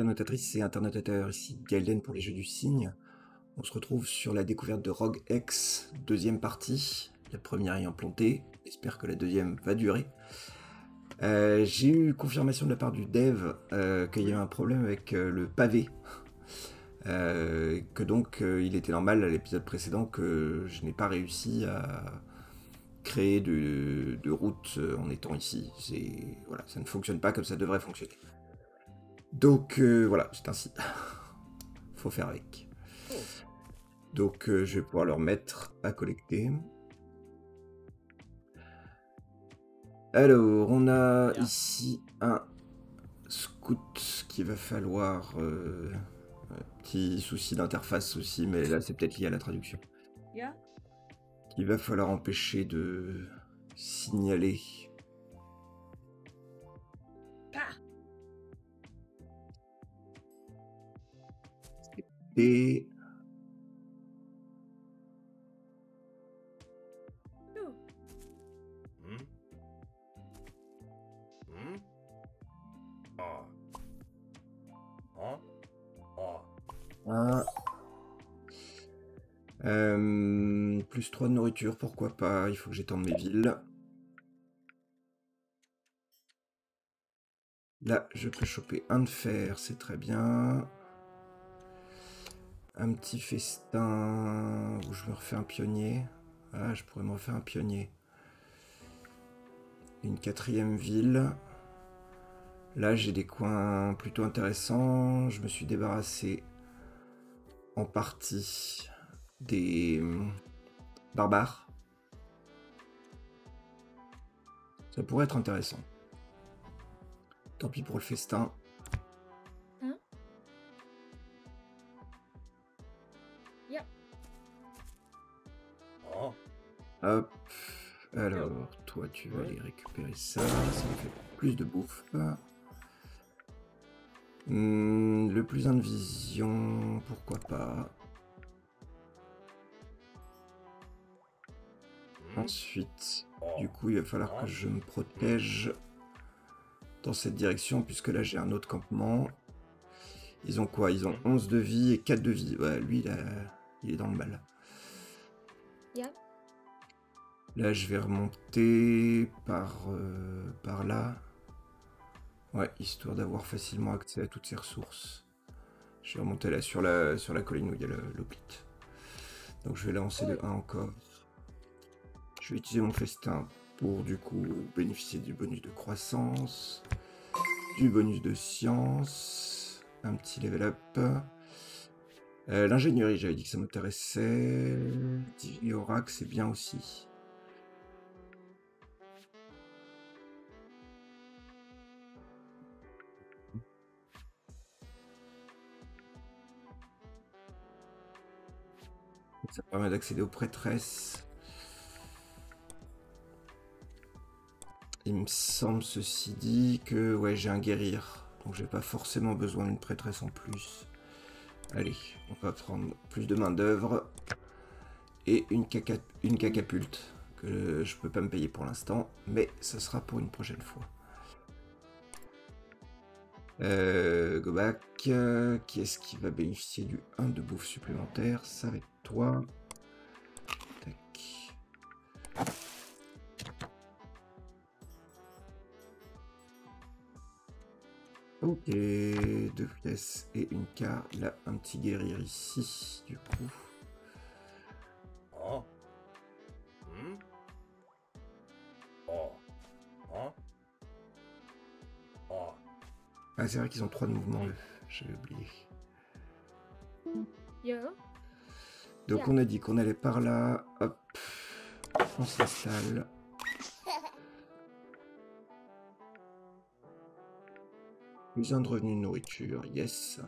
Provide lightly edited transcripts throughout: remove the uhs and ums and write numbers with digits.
Internautatrices et internautateurs, ici Gaelden pour les Jeux du Cygne. On se retrouve sur la découverte de Rogue-X, deuxième partie, la première ayant planté, j'espère que la deuxième va durer. J'ai eu confirmation de la part du dev qu'il y avait un problème avec le pavé, que donc il était normal à l'épisode précédent que je n'ai pas réussi à créer de route en étant ici. Voilà, ça ne fonctionne pas comme ça devrait fonctionner. Donc voilà, c'est ainsi. Faut faire avec. Donc je vais pouvoir leur mettre à collecter. Alors, on a ici un scout qu'il va falloir... un petit souci d'interface aussi, mais là c'est peut-être lié à la traduction. Il va falloir empêcher de signaler. Et... plus 3 de nourriture, pourquoi pas, il faut que j'étende mes villes. Là, je peux choper un de fer, c'est très bien. Un petit festin où je me refais un pionnier. Ah, je pourrais me refaire un pionnier. Une 4e ville. Là, j'ai des coins plutôt intéressants. Je me suis débarrassé en partie des barbares. Ça pourrait être intéressant. Tant pis pour le festin. Hop, alors toi tu vas aller récupérer ça, ça me fait plus de bouffe. Le plus 1 de vision, pourquoi pas. Ensuite, du coup, il va falloir que je me protège dans cette direction, puisque là j'ai un autre campement. Ils ont quoi? Ils ont 11 de vie et 4 de vie. Ouais, lui, là, il est dans le mal. Là, je vais remonter par là. Ouais, histoire d'avoir facilement accès à toutes ces ressources. Je vais remonter là sur la colline où il y a l'hoplite. Donc je vais lancer de 1 encore. Je vais utiliser mon festin pour du coup bénéficier du bonus de croissance, du bonus de science, un petit level up. L'ingénierie, j'avais dit que ça m'intéressait. Et oracle, c'est bien aussi. Ça permet d'accéder aux prêtresses. Il me semble, ceci dit, que ouais, j'ai un guérir. Donc j'ai pas forcément besoin d'une prêtresse en plus. Allez, on va prendre plus de main d'œuvre. Et une cacapulte. Que je peux pas me payer pour l'instant. Mais ça sera pour une prochaine fois. Gobac, qui est-ce qui va bénéficier du 1 de bouffe supplémentaire? Ça va être toi. Tac. Ok, 2 pièces et une carte. Là, un petit guérir ici, du coup. Ah, c'est vrai qu'ils ont 3 de mouvement, j'avais oublié. Donc on a dit qu'on allait par là, hop, on s'installe. Plus 1 de revenu de nourriture, yes.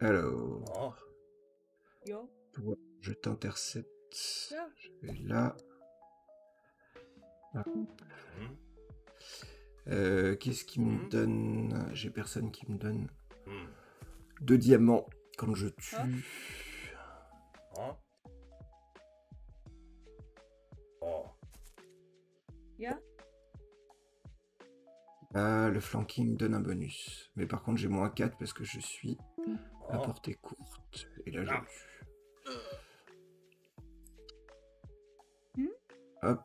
Alors, toi, je t'intercepte, je vais là. Qu'est-ce qui me donne? J'ai personne qui me donne 2 diamants, Quand je tue... Huh? Oh. Yeah. Le flanking me donne un bonus. Mais par contre, j'ai moins 4 parce que je suis à portée courte. Et là, je tue. Hop.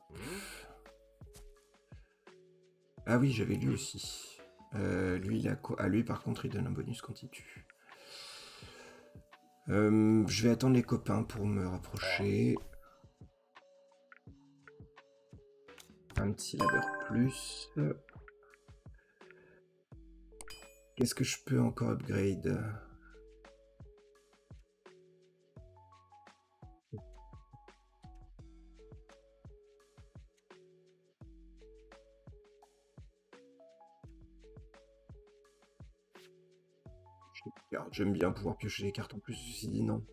Ah oui, j'avais lui aussi. Lui, il a quoi? Ah, lui, par contre, il donne un bonus quand il tue. Je vais attendre les copains pour me rapprocher. Un petit labeur plus. Qu'est-ce que je peux encore upgrade? J'aime bien pouvoir piocher les cartes en plus, ceci dit non.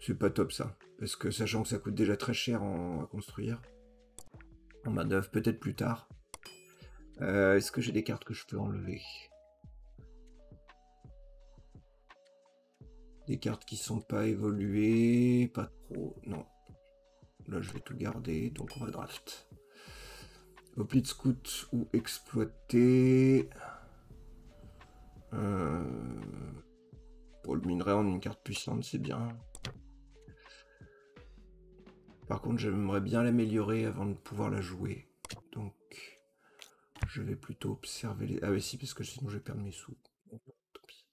C'est pas top ça. Parce que sachant que ça coûte déjà très cher à construire. En main d'œuvre, peut-être plus tard. Est-ce que j'ai des cartes que je peux enlever? Des cartes qui sont pas évoluées, pas trop. Non. Là je vais tout garder, donc on va draft. Hoplite scout ou exploiter. Pour le minerai en une carte puissante, c'est bien. Par contre, j'aimerais bien l'améliorer avant de pouvoir la jouer. Donc, je vais plutôt observer les... Ah oui, si, parce que sinon je vais perdre mes sous. Tant pis.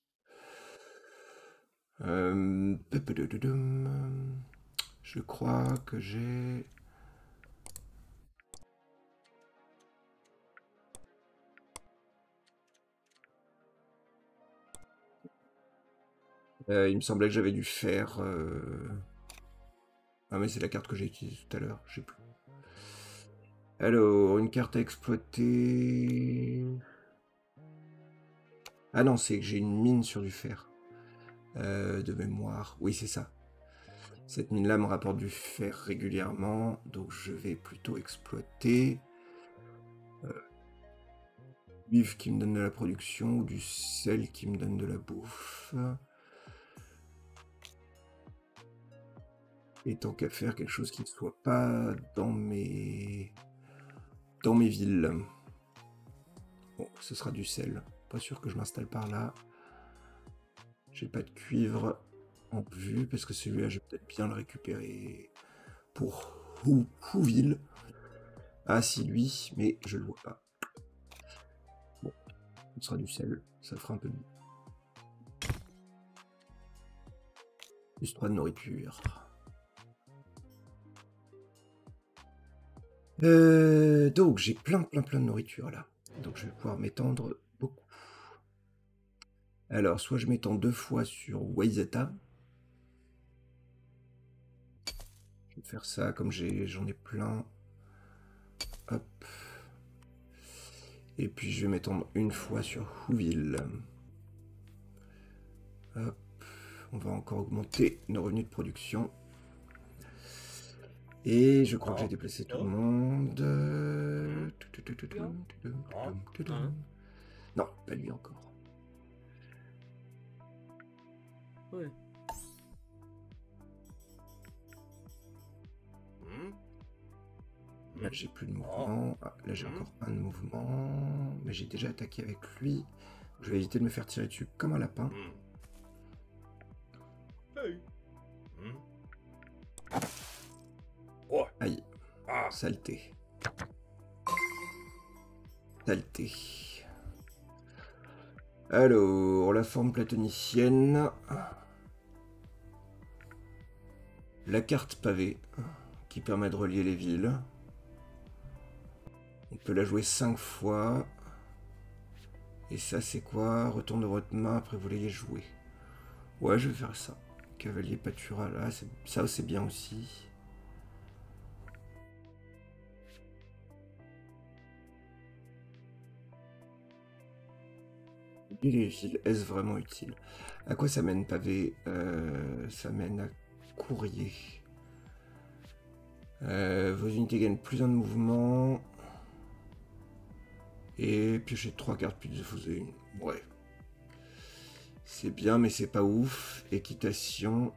Je crois que j'ai... il me semblait que j'avais dû faire... Ah mais c'est la carte que j'ai utilisée tout à l'heure, je sais plus. Alors, une carte à exploiter... Ah non, c'est que j'ai une mine sur du fer. De mémoire, oui c'est ça. Cette mine-là me rapporte du fer régulièrement, donc je vais plutôt exploiter... L'huile qui me donne de la production, ou du sel qui me donne de la bouffe... Et tant qu'à faire quelque chose qui ne soit pas dans mes villes. Bon, ce sera du sel. Pas sûr que je m'installe par là. J'ai pas de cuivre en vue parce que celui-là, je vais peut-être bien le récupérer pour Houville. Ah si, lui, mais je le vois pas. Bon, ce sera du sel. Ça fera un peu mieux. Plus 3 de nourriture. Donc j'ai plein de nourriture là, donc je vais pouvoir m'étendre beaucoup. Alors soit je m'étends 2 fois sur Waizeta. Je vais faire ça comme j'en ai plein. Hop. Et puis je vais m'étendre 1 fois sur Houville. Hop. On va encore augmenter nos revenus de production. Et je crois que j'ai déplacé tout le monde. Non, pas lui encore. Oui. Là, j'ai plus de mouvement. Ah, là, j'ai encore un de mouvement. Mais j'ai déjà attaqué avec lui. Je vais éviter de me faire tirer dessus comme un lapin. Aïe, saleté. Saleté. Alors, la forme platonicienne. La carte pavée, qui permet de relier les villes. On peut la jouer 5 fois. Et ça, c'est quoi? Retourne de votre main après vous l'ayez joué. Ouais, je vais faire ça. Cavalier pâtural, là, ça c'est bien aussi. Est-ce vraiment utile? À quoi ça mène pavé? Ça mène à courrier. Vos unités gagnent plus un de mouvement. Et piochez 3 cartes plus de fausse une. Ouais. C'est bien, mais c'est pas ouf. Équitation.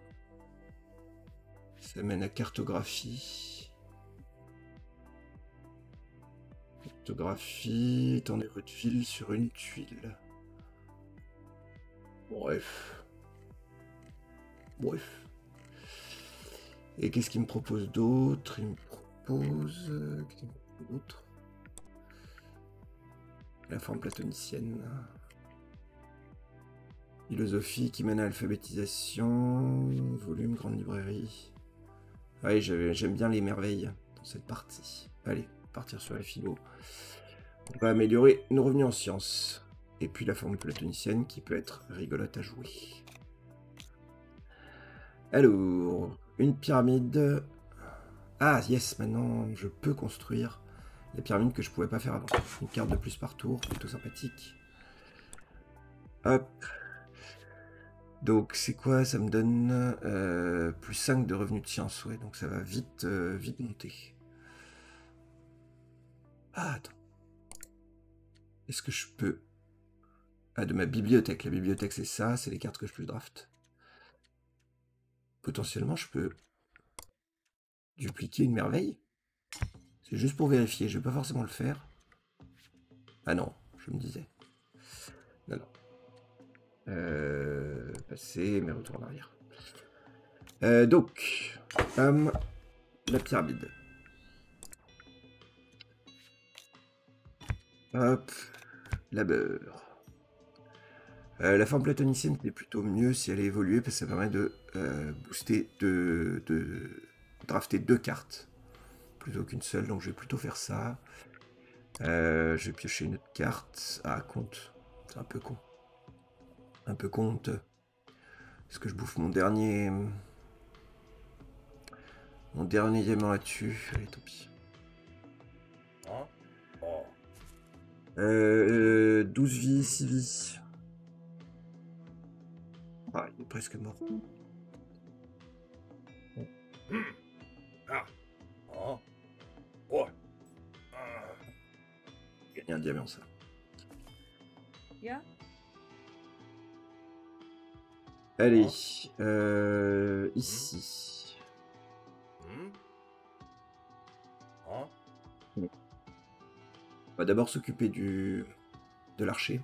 Ça mène à cartographie. Cartographie, étendez votre ville sur une tuile. Bref. Bref. Et qu'est-ce qu'il me propose d'autre? Il me propose... Qu'est-ce qu'il me propose d'autre? La forme platonicienne. Philosophie qui mène à l'alphabétisation. Volume, grande librairie. Ouais, j'aime bien les merveilles dans cette partie. Allez, partir sur la philo. On va améliorer nos revenus en sciences. Et puis la forme platonicienne qui peut être rigolote à jouer. Alors, une pyramide. Ah yes, maintenant je peux construire la pyramide que je pouvais pas faire avant. Une carte de plus par tour, plutôt sympathique. Hop. Donc c'est quoi? Ça me donne plus 5 de revenus de science, ouais, donc ça va vite, vite monter. Ah, attends. Est-ce que je peux... Ah, de ma bibliothèque. La bibliothèque, c'est ça, c'est les cartes que je peux draft. Potentiellement, je peux dupliquer une merveille. C'est juste pour vérifier, je vais pas forcément le faire. Ah non, je me disais. Non, non. Passer, mais retour en arrière. Donc, la pyramide. Hop, la beurre. La forme platonicienne est plutôt mieux si elle est évoluée parce que ça permet de booster, de drafter 2 cartes plutôt qu'une seule. Donc je vais plutôt faire ça. Je vais piocher une autre carte. Ah, compte. C'est un peu con. Un peu compte. Est-ce que je bouffe mon dernier diamant là-dessus? Allez, tant pis. 12 vies, 6 vies. Ah, il est presque mort. Il y a un diamant, ça. Yeah. Allez, ici. On va d'abord s'occuper de l'archer.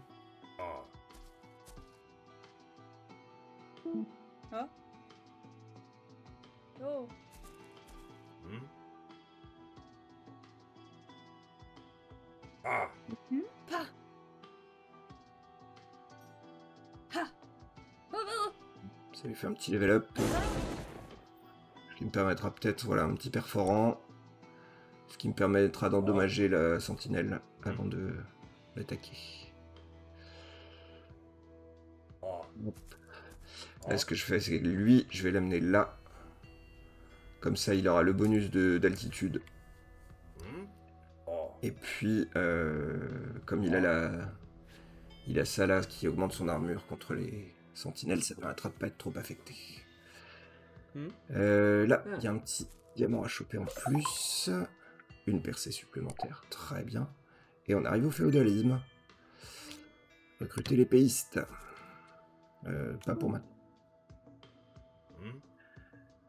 Ça lui fait un petit level up. Ce qui me permettra peut-être, voilà, un petit perforant. Ce qui me permettra d'endommager la sentinelle avant de l'attaquer. Là, ce que je fais, c'est que lui, je vais l'amener là. Comme ça, il aura le bonus d'altitude. Et puis, comme il a ça là, qui augmente son armure contre les sentinelles, ça permettra de pas être trop affecté. Là, il y a un petit diamant à choper en plus. Une percée supplémentaire, très bien. Et on arrive au féodalisme. Recruter les paystes. Pas pour maintenant.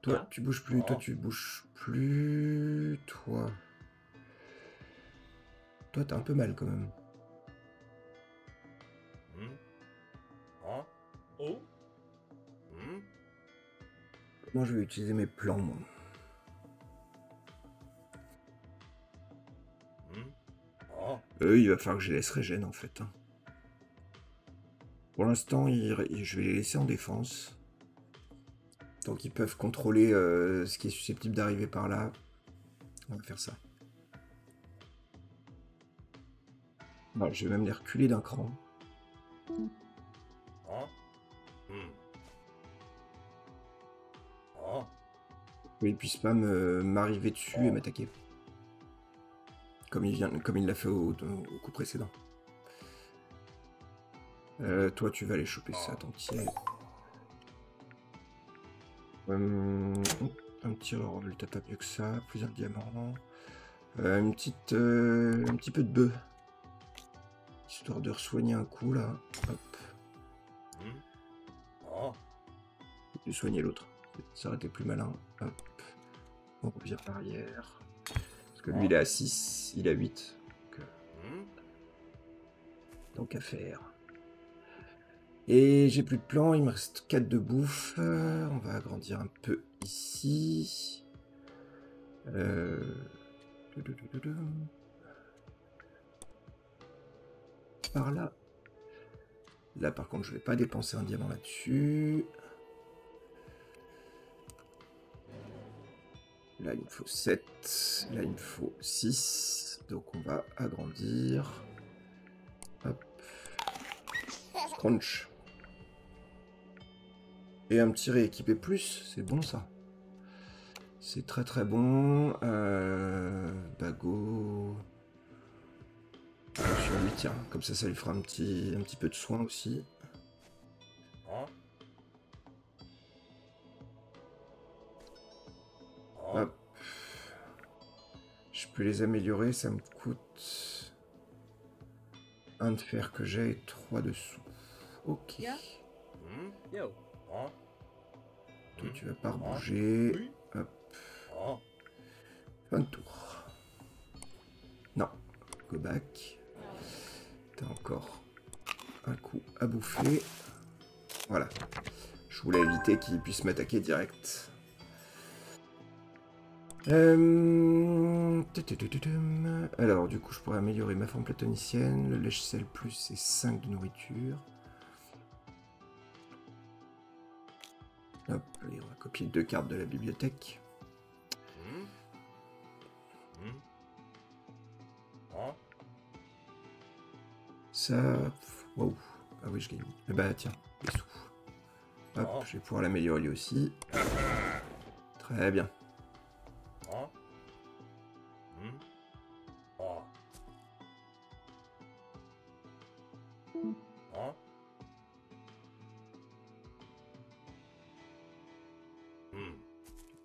Toi, tu bouges plus. Toi, tu bouges plus. Toi. Toi, t'as un peu mal quand même. Comment je vais utiliser mes plans, moi? Il va falloir que je les laisse régène en fait. Pour l'instant, je vais les laisser en défense. Tant qu'ils peuvent contrôler ce qui est susceptible d'arriver par là, on va faire ça. Non, je vais même les reculer d'un cran. Ils puissent pas m'arriver dessus et m'attaquer. Comme il l'a fait au coup précédent. Toi, tu vas aller choper ça, tant qu'il y a... un petit résultat pas mieux que ça, plusieurs diamants. Un petit peu de bœuf. Histoire de re-soigner un coup, là. Hop. de soigner l'autre. Ça aurait été plus malin. Hop. On revient en arrière. Parce que lui, il est à 6, il est à 8. Donc à faire. Et j'ai plus de plan, il me reste 4 de bouffe. On va agrandir un peu ici. Par là. Là par contre je vais pas dépenser un diamant là-dessus. Là il me faut 7. Là il me faut 6. Donc on va agrandir. Hop. Crunch. Et un petit rééquiper plus, c'est bon ça. C'est très très bon. Bago. Sur lui, tiens, comme ça, ça lui fera un petit peu de soin aussi. Hop. Je peux les améliorer, ça me coûte un de fer que j'ai et 3 dessous. Ok. Toi, tu vas pas rebouger. Hop. Fin de tour. Non. Go back. T'as encore un coup à bouffer. Voilà. Je voulais éviter qu'il puisse m'attaquer direct. Alors, du coup, je pourrais améliorer ma forme platonicienne. Le lèche-sel plus, c'est 5 de nourriture. Hop, allez, on va copier 2 cartes de la bibliothèque. Ça... Waouh. Ah oui, je gagne. Eh bah tiens, les sous. Hop, je vais pouvoir l'améliorer lui aussi. Très bien.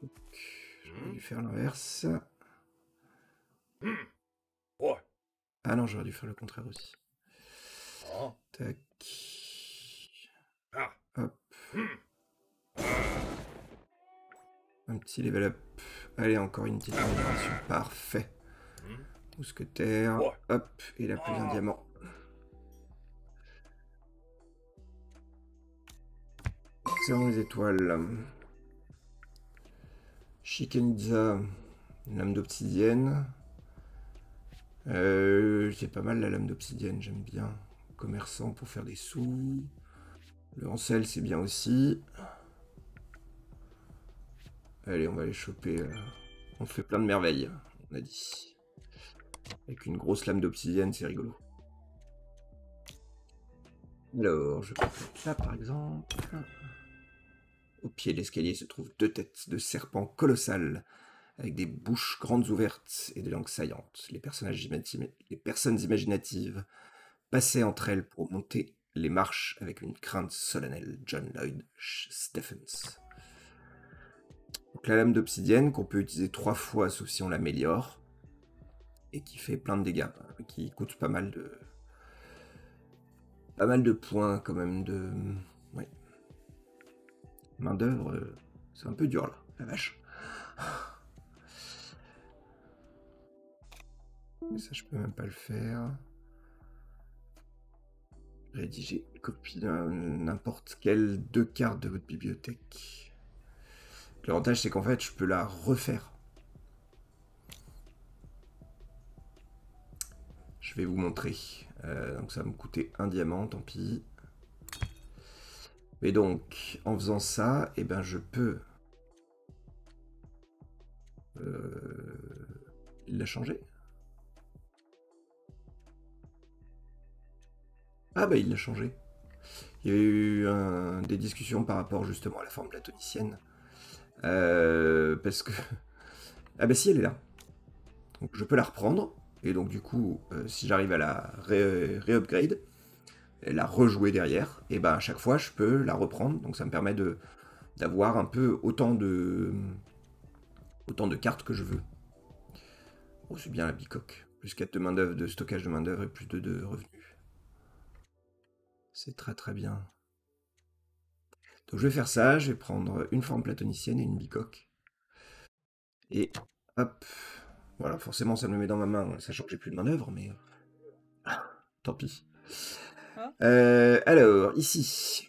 Donc, je vais lui faire l'inverse. Ah non, j'aurais dû faire le contraire aussi. Tac. Hop. Un petit level up. Allez, encore une petite amélioration. Parfait. Mousquetaire. Hop. Et là, plus un diamant. Serrons les étoiles. Shikenza. Une lame d'obsidienne. C'est pas mal la lame d'obsidienne, j'aime bien. Commerçant pour faire des sous. Le ancel c'est bien aussi. Allez, on va les choper. On fait plein de merveilles, on a dit. Avec une grosse lame d'obsidienne, c'est rigolo. Alors, je peux faire ça par exemple. Au pied de l'escalier se trouvent 2 têtes de serpents colossales, avec des bouches grandes ouvertes et des langues saillantes. Les personnes imaginatives passaient entre elles pour monter les marches avec une crainte solennelle. John Lloyd Stephens. Donc la lame d'obsidienne qu'on peut utiliser 3 fois sauf si on l'améliore et qui fait plein de dégâts, qui coûte pas mal de points quand même de main d'œuvre. C'est un peu dur là, la vache. Ça, je peux même pas le faire. Rédiger, copier n'importe quelle 2 cartes de votre bibliothèque. L'avantage, c'est qu'en fait, je peux la refaire. Je vais vous montrer. Donc, ça va me coûter un diamant, tant pis. Mais donc, en faisant ça, eh ben, je peux la changer. Ah bah il l'a changé. Il y a eu des discussions par rapport justement à la forme platonicienne. Parce que... Ah bah si, elle est là. Donc je peux la reprendre. Et donc du coup, si j'arrive à la re-upgrade, la rejouer derrière, et bah à chaque fois je peux la reprendre. Donc ça me permet d'avoir un peu autant de cartes que je veux. Oh, c'est bien la bicoque. Plus 4 de main d'œuvre, de stockage de main d'œuvre et plus de 2 revenus. C'est très très bien. Donc je vais faire ça, je vais prendre une forme platonicienne et une bicoque. Et hop, voilà, forcément ça me le met dans ma main, sachant que j'ai plus de main d'œuvre, mais tant pis. Alors, ici,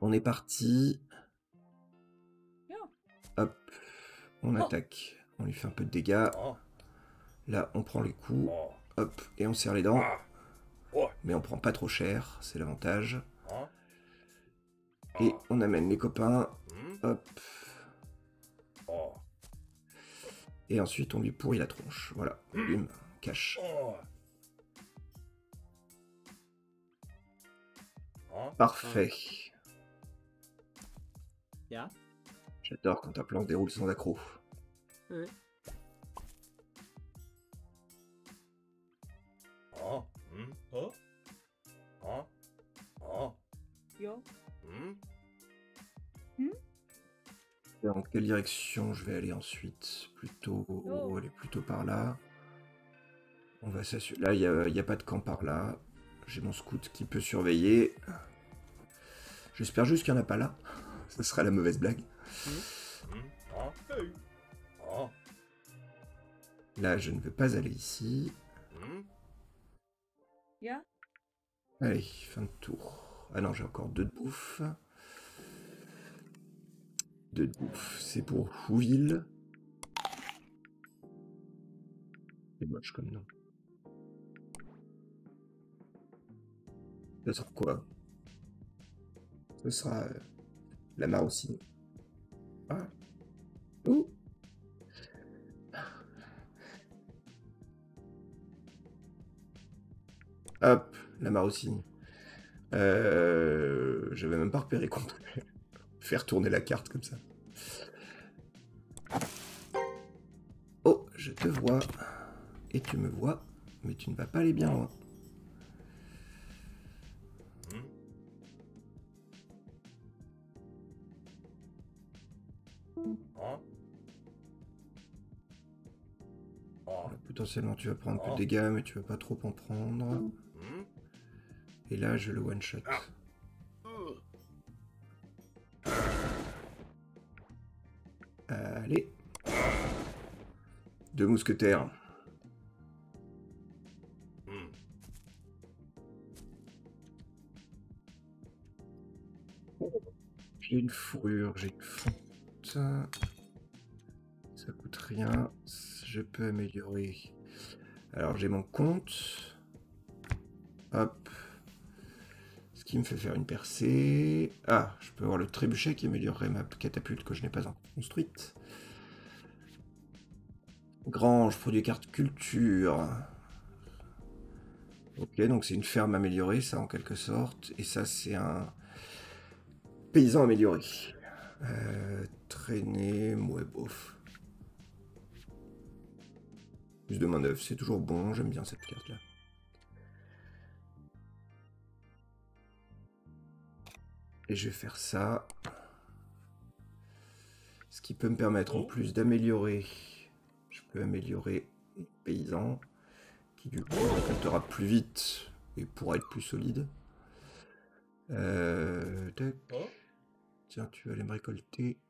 on est parti. Hop, on attaque, on lui fait un peu de dégâts. Là, on prend les coups, hop, et on serre les dents. Mais on prend pas trop cher, c'est l'avantage. Et on amène les copains, hop. Et ensuite, on lui pourrit la tronche. Voilà, bim, cache. Parfait. J'adore quand un plan se déroule sans accroc. Dans quelle direction je vais aller ensuite? Plutôt, on va aller plutôt par là. On va s'assurer. Là, il n'y a pas de camp par là. J'ai mon scout qui peut surveiller. J'espère juste qu'il n'y en a pas là. Ce sera la mauvaise blague. Là, je ne veux pas aller ici. Allez, fin de tour. Ah non, j'ai encore 2 de bouffe. 2 de bouffe, c'est pour Houville. C'est moche comme nom. Ça sera quoi? Ce sera la Marocine. Ah. Ouh. Hop, la Marocine. J'avais même pas repéré qu'on pouvait faire tourner la carte comme ça. Oh, je te vois et tu me vois, mais tu ne vas pas aller bien loin. Alors, potentiellement, tu vas prendre plus de dégâts, mais tu vas pas trop en prendre. Et là, je le one-shot. Allez. 2 mousquetaires. J'ai une fourrure, j'ai une fonte. Ça coûte rien. Je peux améliorer. Alors, j'ai mon compte. Hop. Qui me fait faire une percée. Ah, je peux avoir le trébuchet qui améliorerait ma catapulte que je n'ai pas encore construite. Grange, produit carte culture. Ok, donc c'est une ferme améliorée, ça en quelque sorte. Et ça, c'est un paysan amélioré. Traîner, ouais, bof. Plus de main d'œuvre, c'est toujours bon, j'aime bien cette carte-là. Et je vais faire ça. Ce qui peut me permettre en plus d'améliorer. Je peux améliorer le paysan. Qui du coup récoltera plus vite. Et pourra être plus solide. Tiens, tu vas aller me récolter.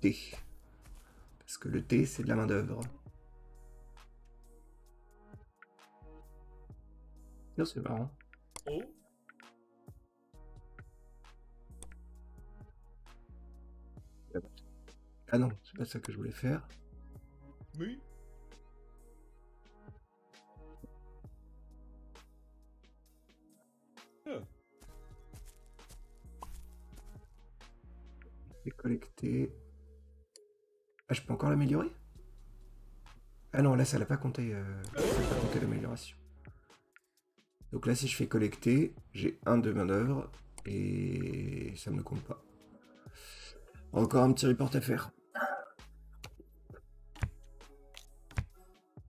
Thé. Parce que le thé, c'est de la main d'œuvre. C'est marrant. Ah non, c'est pas ça que je voulais faire. Oui. J'ai collecté. Ah, je peux encore l'améliorer? Ah non, là ça l'a pas compté. Ça l'a pas compté l'amélioration. Donc là, si je fais collecter, j'ai 1 de main-d'œuvre et ça ne compte pas. Encore un petit report à faire.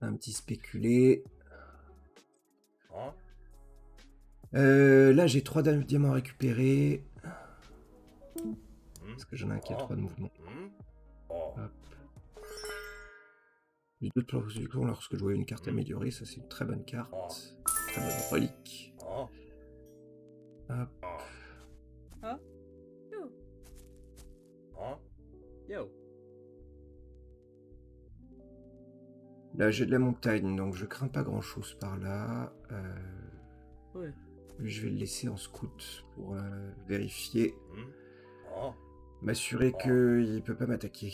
Un petit spéculé. Là, j'ai 3 diamants récupérés. Parce que j'en ai un qui a 3 de mouvement. Hop. Les deux lorsque je vois une carte améliorée, ça c'est une très bonne carte. Relique. Huh? Yo. Huh? Yo. Là, j'ai de la montagne, donc je crains pas grand-chose par là. Ouais. Je vais le laisser en scout pour vérifier, m'assurer qu'il ne peut pas m'attaquer.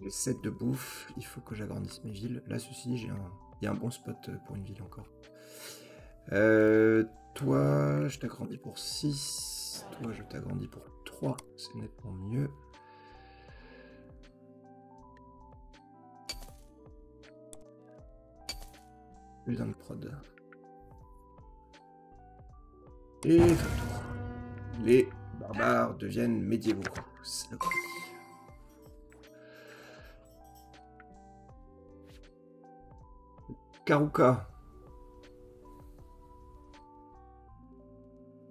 J'ai 7 de bouffe, il faut que j'agrandisse mes villes. Là, ceci dit, il y a un bon spot pour une ville encore. Toi, je t'agrandis pour 6. Toi, je t'agrandis pour 3. C'est nettement mieux. Plus d'un de prod. Et retour. Les barbares deviennent médiévaux. Saloperie. Karuka.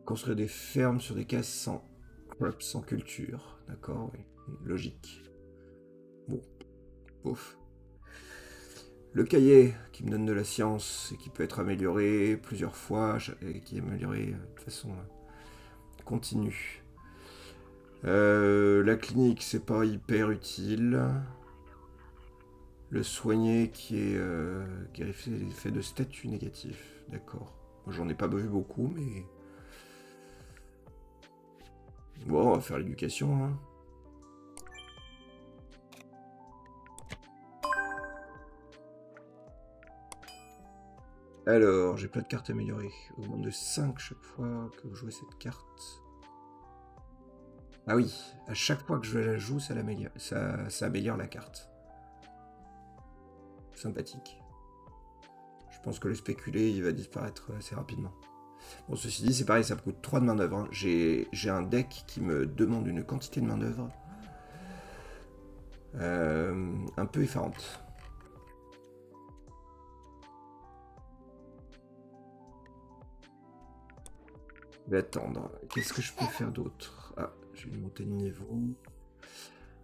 Construire des fermes sur des cases sans crops, sans culture. D'accord, oui. Logique. Bon. Pouf. Le cahier qui me donne de la science et qui peut être amélioré plusieurs fois et qui est amélioré de façon continue. La clinique, c'est pas hyper utile. Le soigner qui est fait l'effet de statut négatif. D'accord. J'en ai pas vu beaucoup, mais. Bon, on va faire l'éducation. Hein. Alors, j'ai plein de cartes améliorées. Au moins de 5 chaque fois que vous jouez cette carte. Ah oui, à chaque fois que je la joue, ça améliore la carte. Sympathique. Je pense que le spéculé, il va disparaître assez rapidement. Bon, ceci dit, c'est pareil, ça me coûte 3 de main d'œuvre. Hein. J'ai un deck qui me demande une quantité de main d'œuvre un peu effarante. Attendre. Qu'est-ce que je peux faire d'autre? Ah, je vais monter de niveau.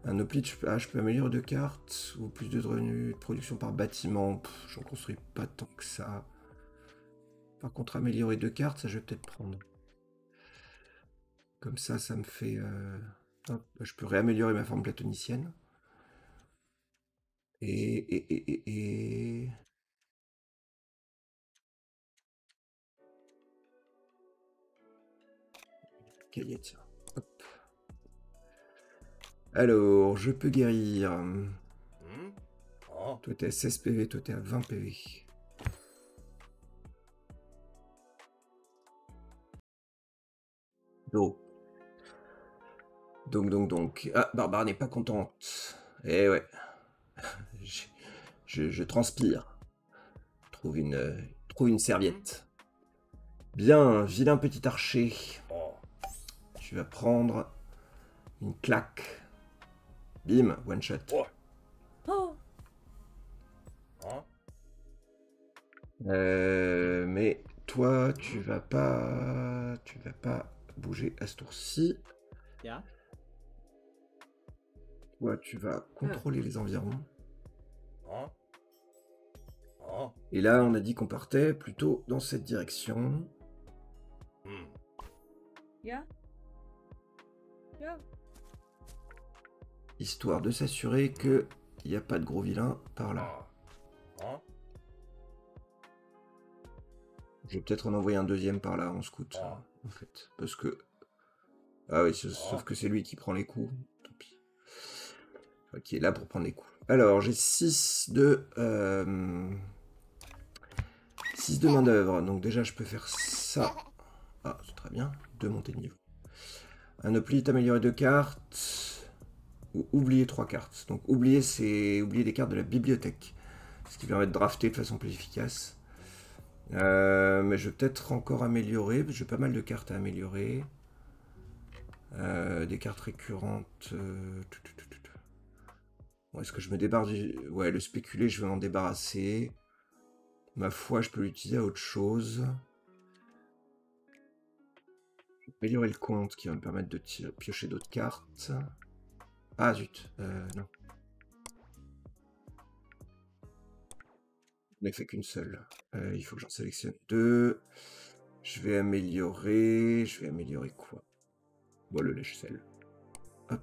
Un oplitch. Ah, je peux améliorer 2 cartes ou plus de revenus de production par bâtiment. J'en construis pas tant que ça. Par contre, améliorer 2 cartes, ça je vais peut-être prendre. Comme ça, ça me fait. Hop, je peux réaméliorer ma forme platonicienne. Et... Tiens. Hop. Alors, je peux guérir. Toi, t'es à 16 PV, toi, t'es à 20 PV. Donc. Ah, Barbare n'est pas contente. Eh ouais. je transpire. Trouve une serviette. Bien, vilain petit archer. Tu vas prendre une claque. Bim, one shot. Oh. Mais toi, tu vas pas bouger à ce tour-ci. Yeah. Toi, tu vas contrôler les environs. Et là, on a dit qu'on partait plutôt dans cette direction. Yeah. Histoire de s'assurer que il n'y a pas de gros vilains par là. Je vais peut-être en envoyer un deuxième par là en scout, en fait. Parce que. Ah oui, sauf que c'est lui qui prend les coups. Tant pis. Enfin, qui est là pour prendre les coups. Alors, j'ai 6 de. 6 de main-d'œuvre. Donc, déjà, je peux faire ça. Ah, c'est très bien. 2 montées de niveau. Un hoplite, améliorer 2 cartes, ou oublier 3 cartes. Donc oublier, c'est oublier des cartes de la bibliothèque, ce qui permet de drafter de façon plus efficace. Mais je vais peut-être encore améliorer, parce que j'ai pas mal de cartes à améliorer. Des cartes récurrentes... Bon, est-ce que je me débarrasse du... Ouais, le spéculé, je vais m'en débarrasser. Ma foi, je peux l'utiliser à autre chose. Améliorer le compte qui va me permettre de piocher d'autres cartes. Ah zut, non. n'ai fait qu'une seule. Il faut que j'en sélectionne deux. Je vais améliorer. Je vais améliorer quoi? Bon, le lèche-sel. Hop.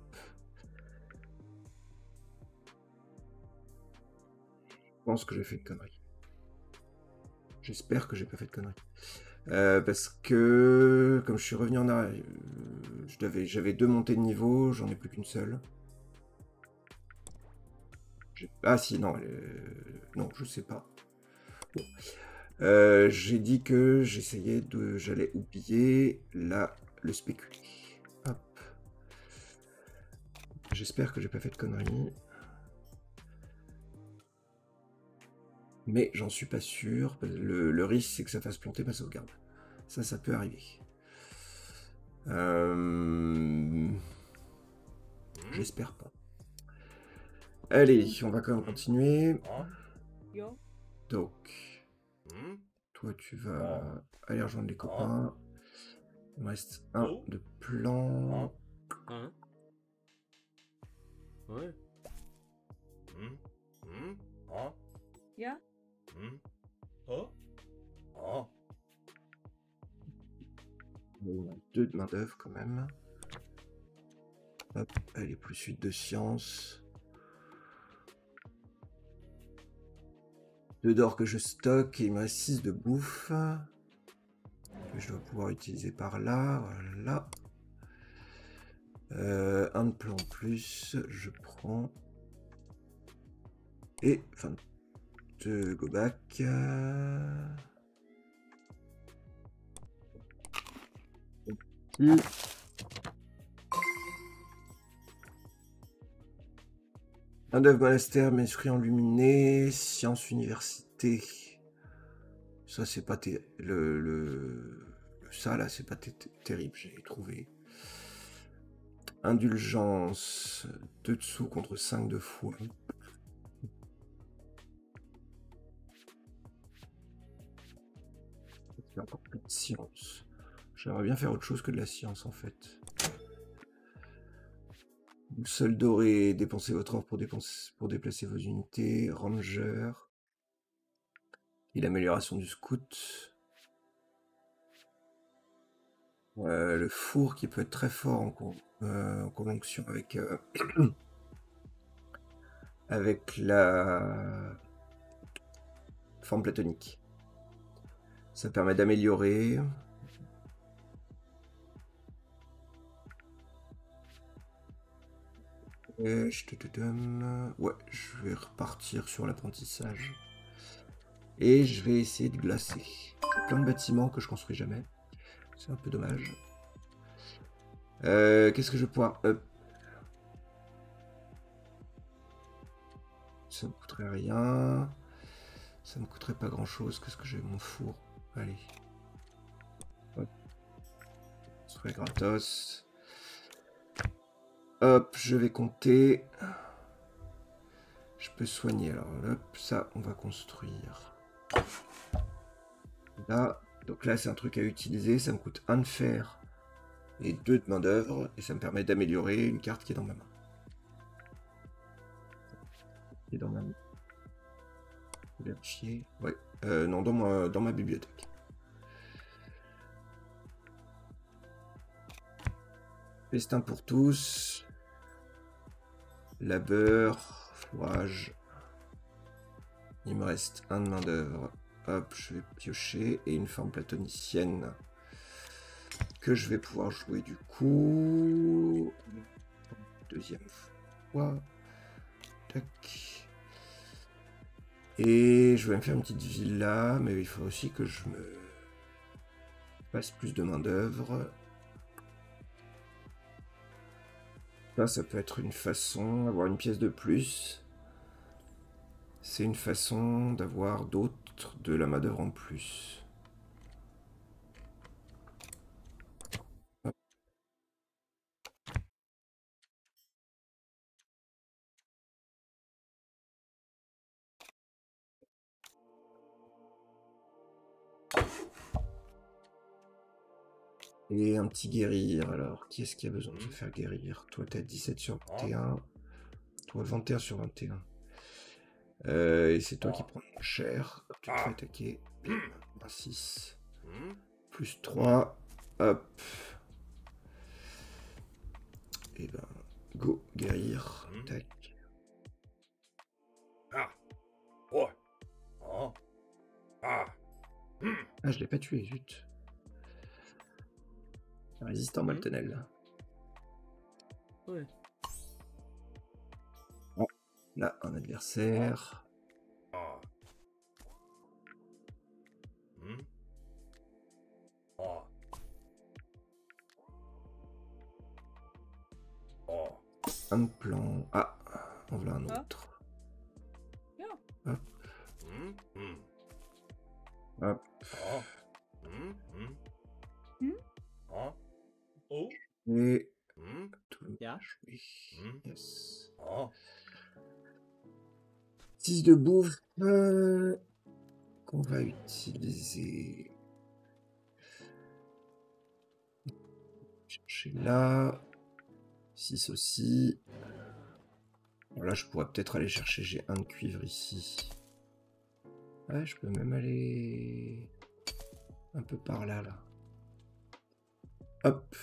Je pense que j'ai fait une connerie. J'espère que j'ai pas fait de conneries. Parce que, comme je suis revenu en arrière, j'avais deux montées de niveau, j'en ai plus qu'une seule. Ah si, non, non, je sais pas. Bon. J'ai dit que j'essayais de... J'allais oublier là, le spéculé. Hop. J'espère que j'ai pas fait de conneries. Mais j'en suis pas sûr. Le risque, c'est que ça fasse planter ma sauvegarde. Ça peut arriver. J'espère pas. Allez, on va quand même continuer. Donc, toi, tu vas aller rejoindre les copains. Il me reste un de plan. Ouais. Yeah. On a deux de main d'œuvre quand même. Hop, allez, plus 8 de science. 2 d'or que je stocke et il me reste 6 de bouffe. Que je dois pouvoir utiliser par là. Voilà. Un de plan en plus, je prends. Et fin de go back. Un d'œuvre monastère, maestrie enluminée, science université. Ça c'est pas ça là c'est pas terrible, j'ai trouvé. Indulgence, 2 de sous contre 5 de foi. Encore plus de science. J'aimerais bien faire autre chose que de la science en fait. Boussole dorée, dépensez votre or pour déplacer vos unités. Ranger. Et l'amélioration du scout. Le four qui peut être très fort en conjonction avec avec la forme platonique. Ça permet d'améliorer. Je te donne... Ouais, je vais repartir sur l'apprentissage. Et je vais essayer de glacer. C'est plein de bâtiments que je construis jamais. C'est un peu dommage. Qu'est-ce que je vais pouvoir up? Ça ne me coûterait rien. Ça ne me coûterait pas grand-chose. Qu'est-ce que j'ai mon four? Allez. Hop. Ce serait gratos. Hop, je vais compter. Je peux soigner. Alors, hop, ça, on va construire. Là. Donc là, c'est un truc à utiliser. Ça me coûte 1 de fer et 2 de main d'œuvre. Et ça me permet d'améliorer une carte qui est dans ma main. Qui est dans ma main. Chier. Ouais. Non, dans ma bibliothèque. Festin pour tous. Labeur. Fourrage. Il me reste un de main d'œuvre. Hop, je vais piocher. Et une forme platonicienne. Que je vais pouvoir jouer du coup. Deuxième fois. Tac. Et je vais me faire une petite villa, mais il faut aussi que je me passe plus de main d'œuvre. Là, ça peut être une façon d'avoir une pièce de plus. C'est une façon d'avoir d'autres de la main d'œuvre en plus. Et un petit guérir, alors, qui est-ce qui a besoin de se faire guérir? Toi, t'as 17 sur 21. Toi, 21 sur 21. Et c'est toi qui prends cher. Je vais attaquer. 6. Plus 3. Hop. Et ben, go, guérir. Tac. Ah, je l'ai pas tué, zut. Résistant Maltenel. Ouais. Bon, là, un adversaire. Un plan. Ah, on veut un autre. Hop. Hop. Et tout le yes. 6 de bouffe qu'on va utiliser. Chercher là. 6 aussi. Bon, là, je pourrais peut-être aller chercher. J'ai un de cuivre ici. Ouais, je peux même aller un peu par là, là. Hop.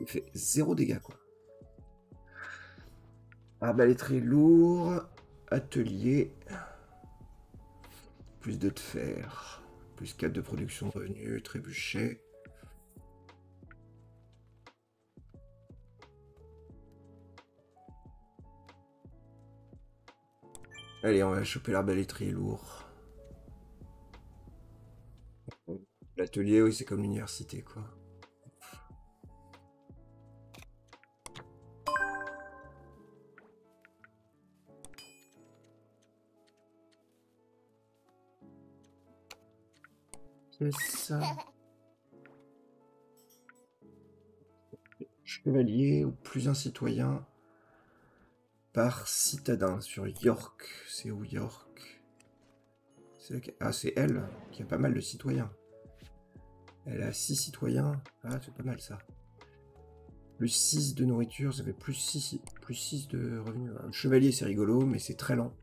Il fait 0 dégâts, quoi. Ah, bah, les traits lourds. Atelier. Plus 2 de fer. Plus 4 de production de revenus. Trébuchet. Allez, on va choper l'arbalétrier lourd. L'atelier, oui, c'est comme l'université, quoi. C'est ça. Chevalier ou plus un citoyen. Par citadin sur York. C'est où York? Ah, c'est elle qui a pas mal de citoyens. Elle a 6 citoyens. Ah, c'est pas mal ça. Plus 6 de nourriture, ça fait plus 6, de revenus. Le chevalier, c'est rigolo, mais c'est très lent.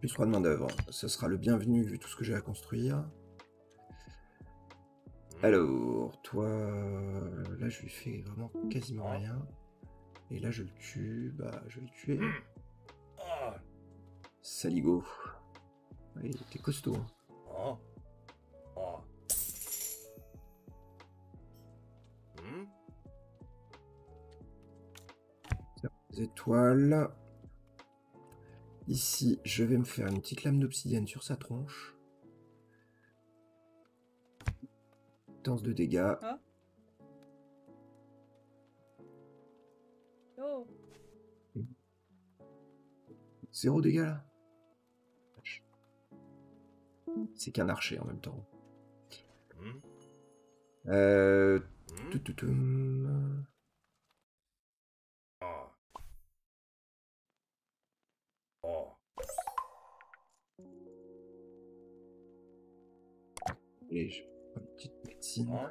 Plus 3 de main-d'œuvre. Ça sera le bienvenu vu tout ce que j'ai à construire. Alors, toi. Là, je lui fais vraiment quasiment rien. Et là, je le tue. Bah, je vais le tuer. Saligo. Ouais, il était costaud. Hein. Les étoiles. Ici, je vais me faire une petite lame d'obsidienne sur sa tronche. Danse de dégâts. Oh. 0 dégâts là. C'est qu'un archer en même temps. Allez, je prends une petite médecine.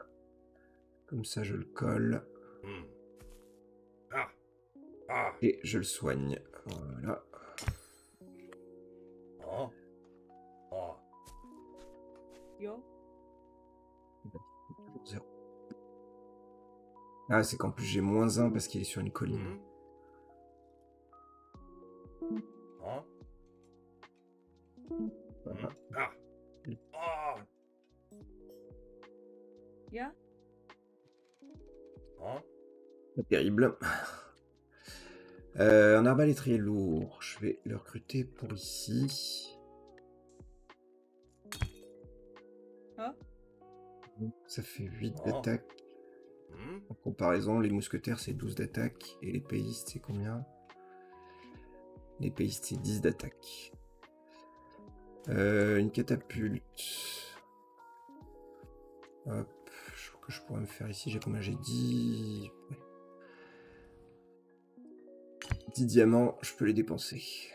Comme ça, je le colle. Et je le soigne. Voilà. Ah, c'est qu'en plus j'ai moins 1 parce qu'il est sur une colline. Pas terrible. Un arbalétrier lourd, je vais le recruter pour ici. Ça fait 8 d'attaque. En comparaison, les mousquetaires c'est 12 d'attaque. Et les paystes c'est combien? Les paystes c'est 10 d'attaque. Une catapulte. Hop, je crois que je pourrais me faire ici. J'ai combien? J'ai 10. 10 diamants, je peux les dépenser.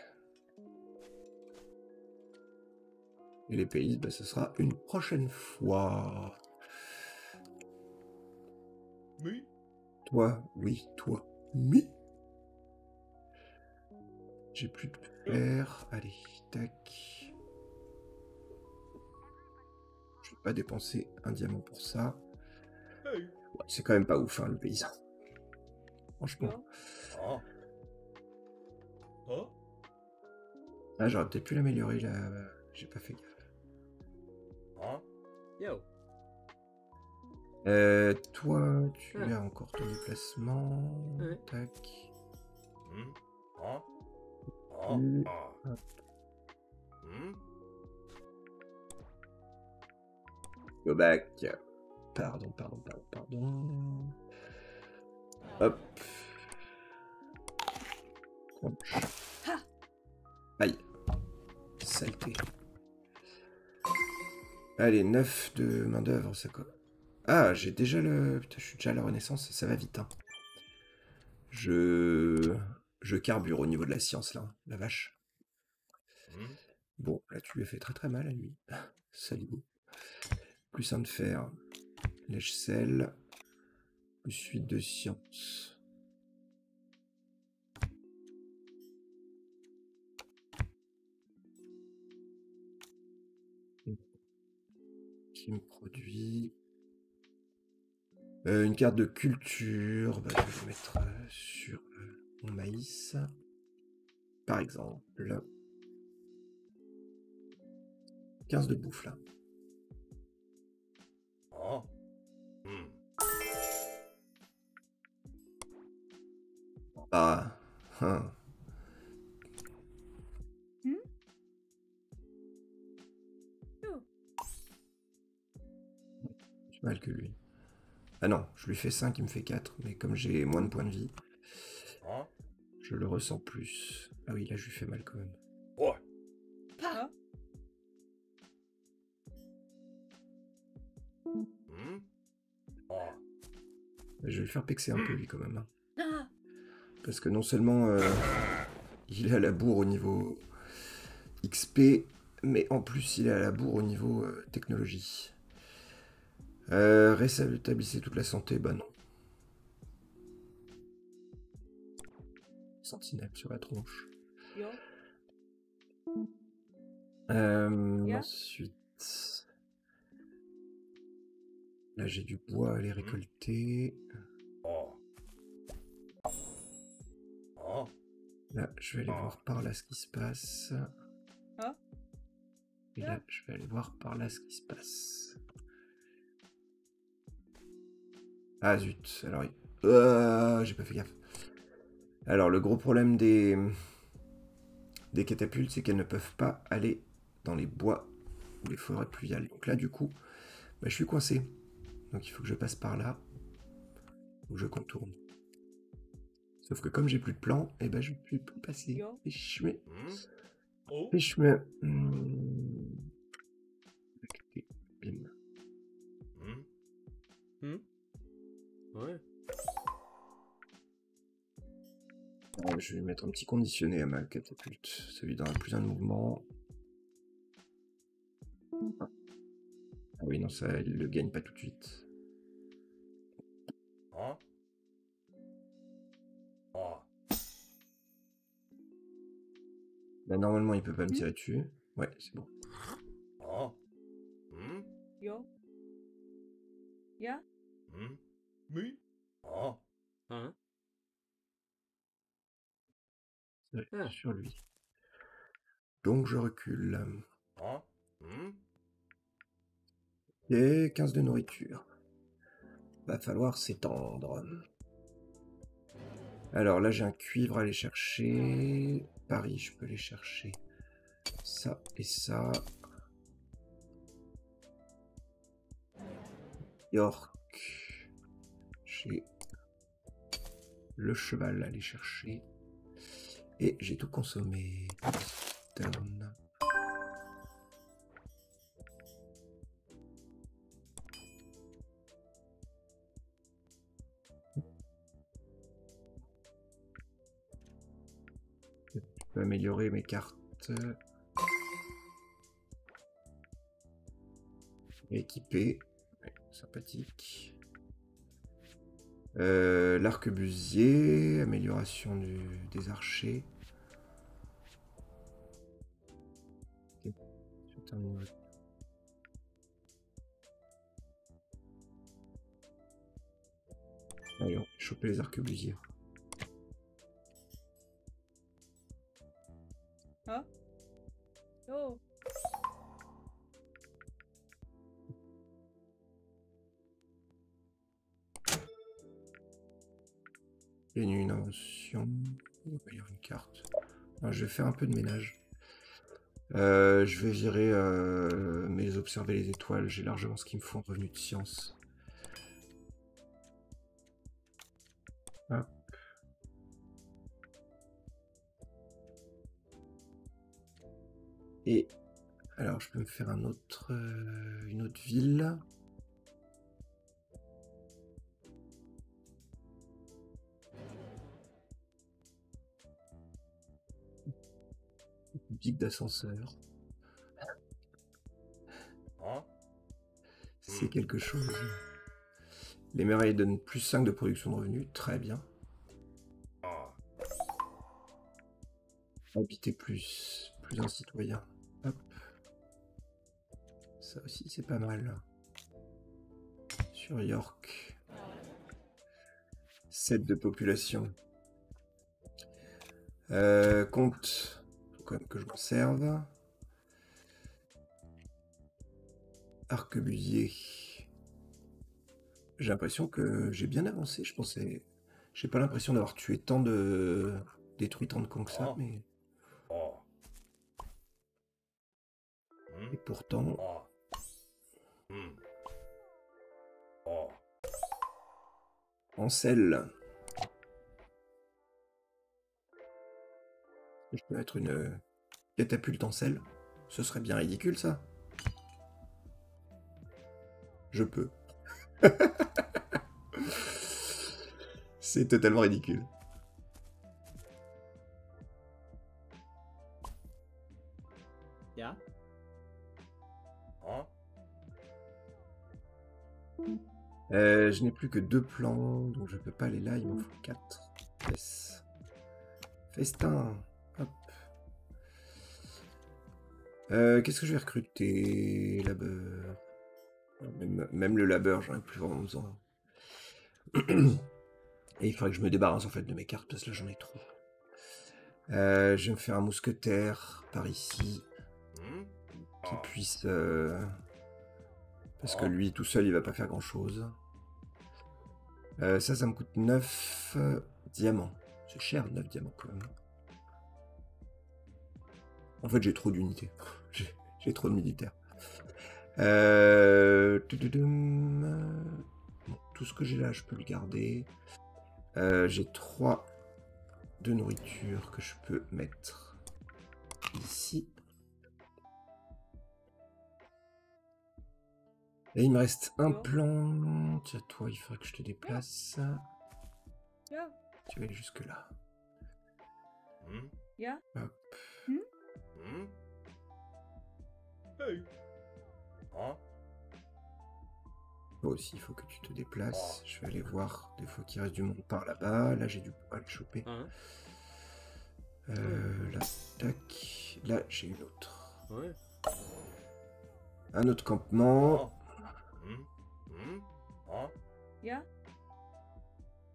Et les pays, bah, ce sera une prochaine fois. Oui. Toi, oui, toi, oui. J'ai plus de PR. Allez, tac. Je vais pas dépenser un diamant pour ça. Ouais, c'est quand même pas ouf, hein, le paysan. Franchement. Ah, j'aurais peut-être pu l'améliorer là. J'ai pas fait gaffe. Yo. Toi, tu as encore ton déplacement. Tac. Go back. Pardon. Hop. Aïe. Saleté. Allez, 9 de main d'œuvre, ça quoi. Ah, j'ai déjà le... Putain, je suis déjà à la Renaissance, ça va vite, hein. Je carbure au niveau de la science, là, hein. La vache. Bon, là, tu lui as fait très très mal à lui. Salut. Plus 1 de fer. Lèche-sel. Plus 8 de science. Qui me produit... une carte de culture, bah, je vais mettre sur mon maïs, par exemple. 15 de bouffe là. Bah, hein. Plus mal que lui. Ah non, je lui fais 5, il me fait 4, mais comme j'ai moins de points de vie, je le ressens plus. Ah oui, là, je lui fais mal quand même. Oh. Je vais le faire pexer un peu, lui, quand même. Hein. Parce que non seulement il est à la bourre au niveau XP, mais en plus, il est à la bourre au niveau technologie. Rétablissez toute la santé, bah non. Sentinelle sur la tronche. Ensuite... Là j'ai du bois à les récolter. Là je vais aller voir par là ce qui se passe. Et là je vais aller voir par là ce qui se passe. Ah zut, alors j'ai pas fait gaffe. Alors le gros problème des catapultes, c'est qu'elles ne peuvent pas aller dans les bois ou les forêts pluviales. Donc là du coup, bah, je suis coincé. Donc il faut que je passe par là, ou je contourne. Sauf que comme j'ai plus de plan, eh ben, je ne peux plus passer. Pêche-moi. Je vais mettre un petit conditionné à ma catapulte. Ça lui donnera plus un mouvement. Ah oui, non, ça, il le gagne pas tout de suite. Bah, normalement, il peut pas me tirer dessus. Ouais, c'est bon. Sur lui. Donc je recule. Et 15 de nourriture. Va falloir s'étendre. Alors là j'ai un cuivre à aller chercher. Paris, je peux aller chercher. Ça et ça. York. J'ai le cheval à aller chercher. Et j'ai tout consommé. Turn. Je peux améliorer mes cartes. Équiper. Ouais, sympathique. L'arquebusier, amélioration des archers. putain de niveau. Allez, on va choper les arquebusiers. Hein? Oh. Il y a une invention. Il y a une carte. Alors, je vais faire un peu de ménage. Je vais virer mes observer les étoiles. J'ai largement ce qu'il me faut en revenu de science. Hop. Et alors je peux me faire un autre, une autre ville. Pic d'ascenseur. Hein? C'est quelque chose. Les merveilles donnent plus 5 de production de revenus. Très bien. Habiter plus. Plus un citoyen. Hop. Ça aussi, c'est pas mal. Sur York. 7 de population. Compte. Que je m'en serve. Arquebusier. J'ai l'impression que j'ai bien avancé. Je pensais. J'ai pas l'impression d'avoir tué tant de. Détruit tant de cons que ça, mais. Et pourtant. En selle. Je peux mettre une catapulte en selle. Ce serait bien ridicule, ça. Je peux. C'est totalement ridicule. Yeah. Hein? Je n'ai plus que 2 plans, donc je peux pas aller là. Il m'en faut 4. Yes. Festin. Qu'est-ce que je vais recruter? Labeur. Même le labeur, j'en ai plus vraiment besoin. Et il faudrait que je me débarrasse en fait de mes cartes parce que là j'en ai trop. Je vais me faire un mousquetaire par ici. Qui puisse. Parce que lui tout seul il va pas faire grand chose. Ça me coûte 9 diamants. C'est cher 9 diamants quand même. En fait, j'ai trop d'unités. J'ai trop de militaires. Bon, tout ce que j'ai là, je peux le garder. J'ai 3 de nourriture que je peux mettre ici. Et il me reste un plan. Tiens, toi, il faudrait que je te déplace. Yeah. Tu vas aller jusque là. Yeah. Hop. Hey. Hein? Toi aussi, il faut que tu te déplaces. Je vais aller voir des fois qu'il reste du monde par là-bas. Là, j'ai du poids à le choper. Là, tac. Là, j'ai une autre. Ouais. Un autre campement. Yeah.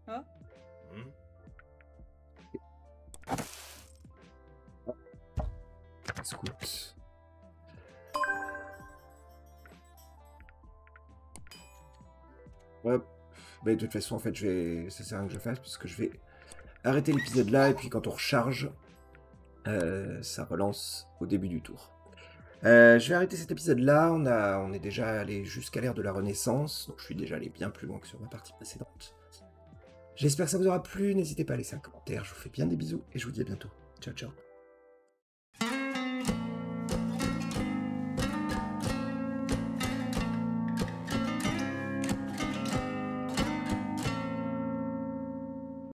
Huh? Scout. Hop. Mais de toute façon, en fait, je vais. Ça sert à rien que je fasse parce que je vais arrêter l'épisode là et puis quand on recharge, ça relance au début du tour. Je vais arrêter cet épisode là. On est déjà allé jusqu'à l'ère de la Renaissance, donc je suis déjà allé bien plus loin que sur ma partie précédente. J'espère que ça vous aura plu. N'hésitez pas à laisser un commentaire. Je vous fais bien des bisous et je vous dis à bientôt. Ciao, ciao.